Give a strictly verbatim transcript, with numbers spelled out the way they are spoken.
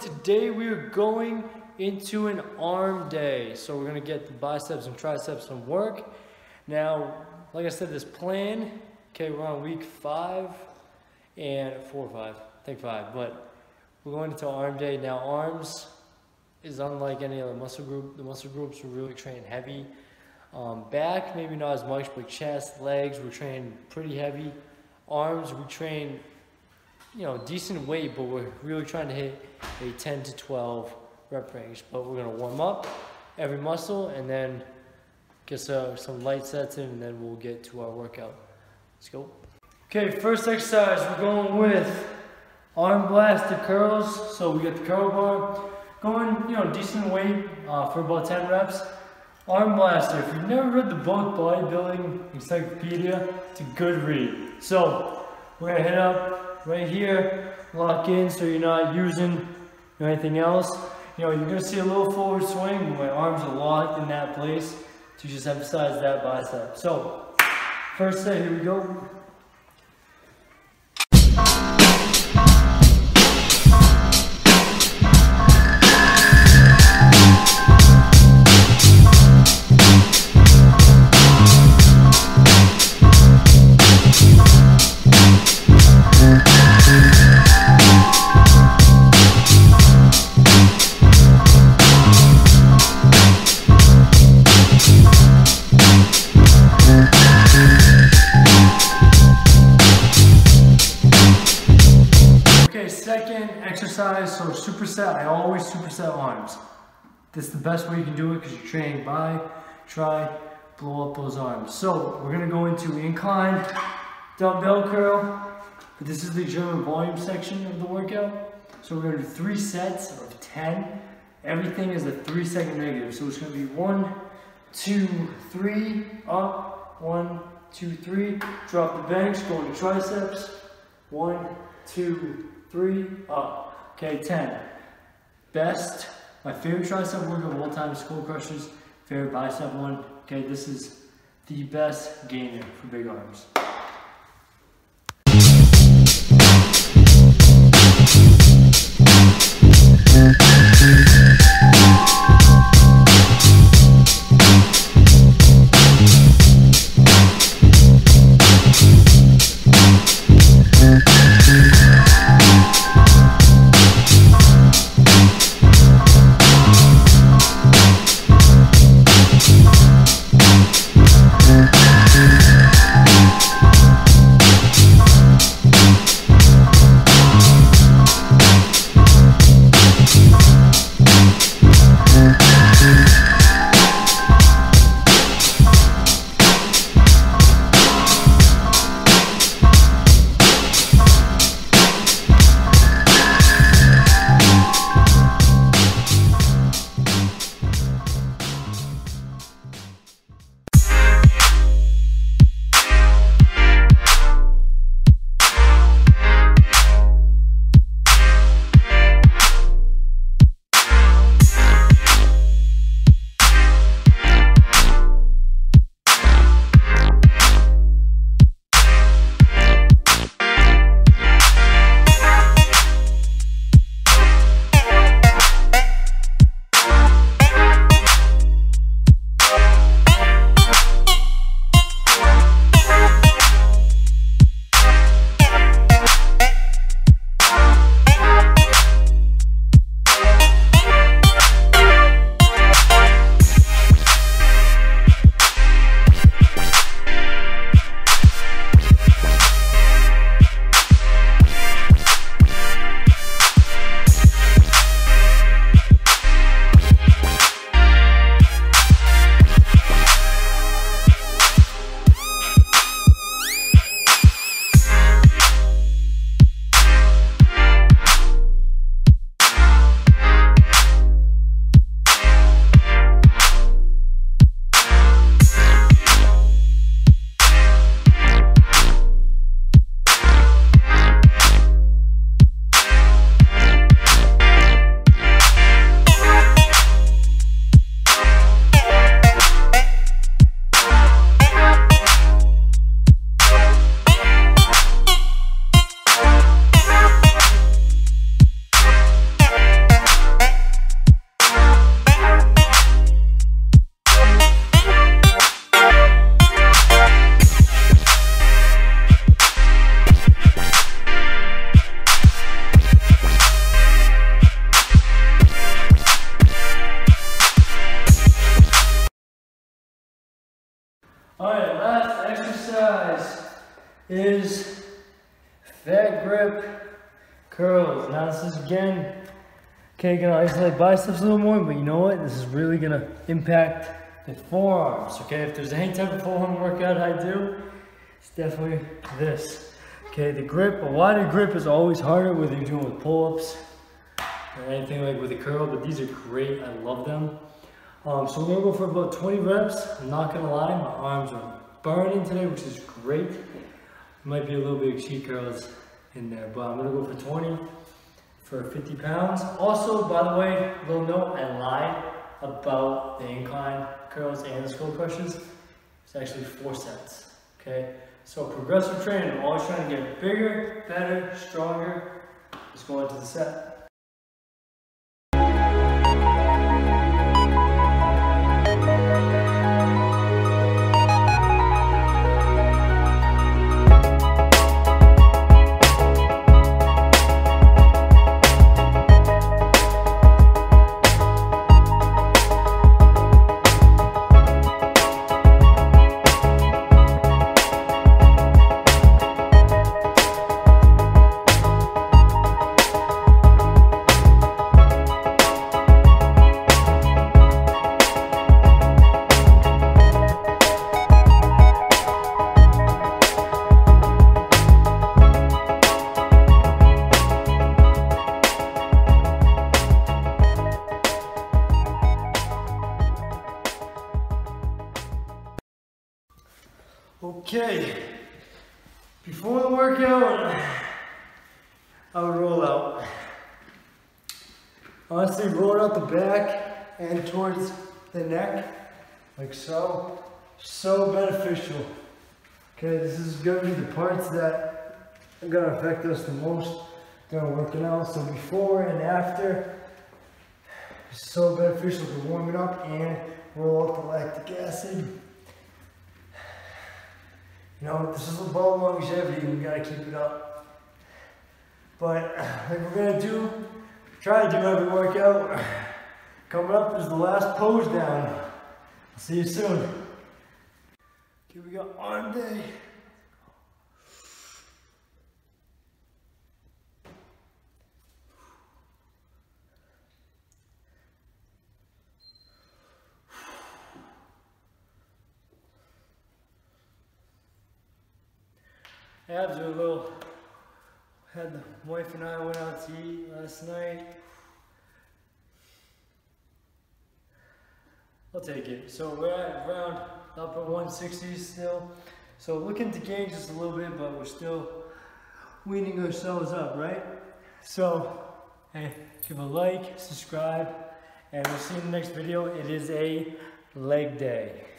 today we are going into an arm day. So we're gonna get the biceps and triceps some work. Now, like I said, this plan, okay, we're on week five and four or five, I think five, but we're going into arm day. Now arms is unlike any other muscle group. The muscle groups were really training heavy. Um, back, maybe not as much, but chest, legs, we're training pretty heavy. Arms, we train, you know, decent weight, but we're really trying to hit a ten to twelve rep range. But we're gonna warm up every muscle and then get some, some light sets in, and then we'll get to our workout. Let's go. Okay, first exercise, we're going with arm blasted curls. So we get the curl bar, going, you know, decent weight uh, for about ten reps. Arm blaster, if you've never read the book Bodybuilding Encyclopedia, it's a good read. So we're gonna hit up right here, lock in so you're not using anything else. You know, you're gonna see a little forward swing, but my arms are locked in that place to just emphasize that bicep. So first set, here we go. Exercise, so superset, I always superset arms. This is the best way you can do it because you're training by, try, blow up those arms. So we're gonna go into incline, dumbbell curl, but this is the German volume section of the workout. So we're gonna do three sets of ten. Everything is a three second negative. So it's gonna be one, two, three, up, one, two, three, drop the bench, go into triceps, one, two, three, up. Okay, ten. Best, my favorite tricep work of all time, Skull Crushers, favorite bicep one. Okay, this is the best gainer for big arms. All right, last exercise is fat grip curls. Now this is again, okay, gonna isolate biceps a little more, but you know what? This is really gonna impact the forearms, okay? If there's any type of forearm workout I do, it's definitely this. Okay, the grip, a wider grip is always harder, whether you're doing with pull-ups or anything like with a curl, but these are great, I love them. Um, so we're gonna go for about twenty reps. I'm not gonna lie, my arms are burning today, which is great. Might be a little bit of cheat curls in there, but I'm gonna go for twenty for fifty pounds. Also, by the way, little note, I lied about the incline curls and the skull crushes. It's actually four sets, okay? So progressive training, I'm always trying to get bigger, better, stronger. Let's go into the set. Okay, before the workout, I would roll out. Honestly, roll out the back and towards the neck, like so, so beneficial. Okay, this is gonna be the parts that are gonna affect us the most during working out. So before and after, it's so beneficial to warm it up and roll out the lactic acid. You know, this is about longevity, we gotta keep it up. But like we're gonna do, try to do every workout. Coming up is the last pose down. I'll see you soon. Here we go, arm day. Abs are a little, had the wife and I went out to eat last night. I'll take it. So we're at around upper one sixties still. So looking to gain just a little bit, but we're still weaning ourselves up, right? So, hey, give a like, subscribe, and we'll see you in the next video. It is a leg day.